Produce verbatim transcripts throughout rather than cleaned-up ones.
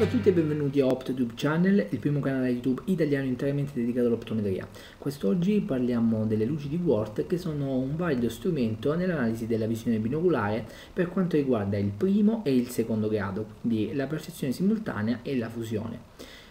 Salve a tutti e benvenuti a OptoTube Channel, il primo canale YouTube italiano interamente dedicato all'optometria. Quest'oggi parliamo delle luci di Worth, che sono un valido strumento nell'analisi della visione binoculare per quanto riguarda il primo e il secondo grado, quindi la percezione simultanea e la fusione.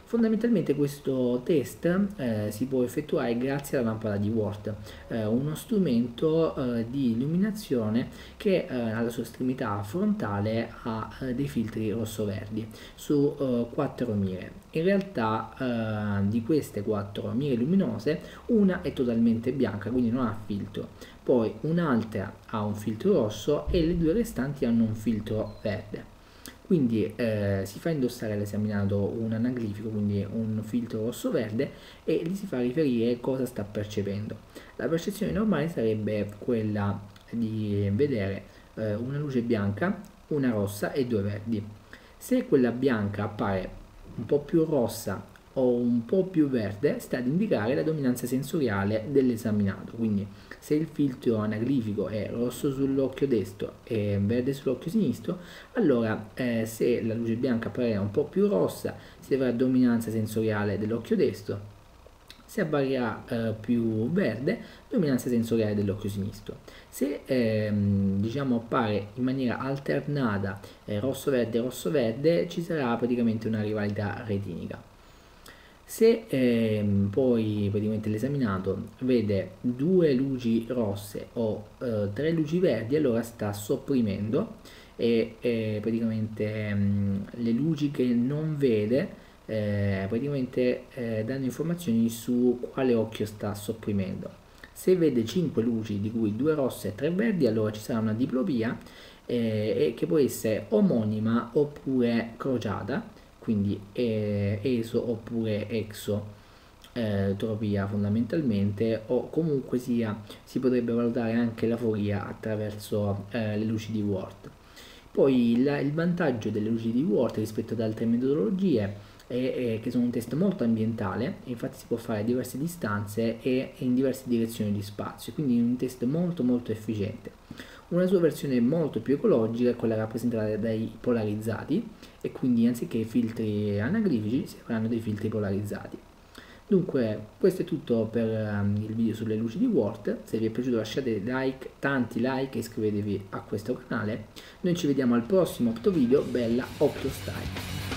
Fondamentalmente questo test eh, si può effettuare grazie alla lampada di Worth, eh, uno strumento eh, di illuminazione che eh, alla sua estremità frontale ha eh, dei filtri rosso-verdi su eh, quattro mire. In realtà eh, di queste quattro mire luminose una è totalmente bianca, quindi non ha filtro, poi un'altra ha un filtro rosso e le due restanti hanno un filtro verde. Quindi eh, si fa indossare all'esaminato un anaglifico, quindi un filtro rosso-verde, e gli si fa riferire cosa sta percependo. La percezione normale sarebbe quella di vedere eh, una luce bianca, una rossa e due verdi. Se quella bianca appare un po' più rossa o un po' più verde, sta ad indicare la dominanza sensoriale dell'esaminato. Quindi se il filtro anaglifico è rosso sull'occhio destro e verde sull'occhio sinistro, allora eh, se la luce bianca apparirà un po' più rossa si avrà dominanza sensoriale dell'occhio destro, se apparirà eh, più verde, dominanza sensoriale dell'occhio sinistro. Se ehm, diciamo appare in maniera alternata eh, rosso-verde rosso-verde, ci sarà praticamente una rivalità retinica. Se ehm, poi l'esaminato vede due luci rosse o eh, tre luci verdi, allora sta sopprimendo e eh, praticamente ehm, le luci che non vede eh, praticamente eh, danno informazioni su quale occhio sta sopprimendo. Se vede cinque luci, di cui due rosse e tre verdi, allora ci sarà una diplopia eh, che può essere omonima oppure crociata, quindi eh, eso oppure exo eh, tropia fondamentalmente, o comunque sia si potrebbe valutare anche l'aforia attraverso eh, le luci di Worth. Poi la, il vantaggio delle luci di Worth rispetto ad altre metodologie è, è che sono un test molto ambientale, infatti si può fare a diverse distanze e in diverse direzioni di spazio, quindi un test molto molto efficiente. Una sua versione molto più ecologica è quella rappresentata dai polarizzati, e quindi anziché filtri anaglifici si avranno dei filtri polarizzati. Dunque questo è tutto per il video sulle luci di Worth. Se vi è piaciuto lasciate like, tanti like, e iscrivetevi a questo canale. Noi ci vediamo al prossimo Opto video. Bella OPTO-STYLE!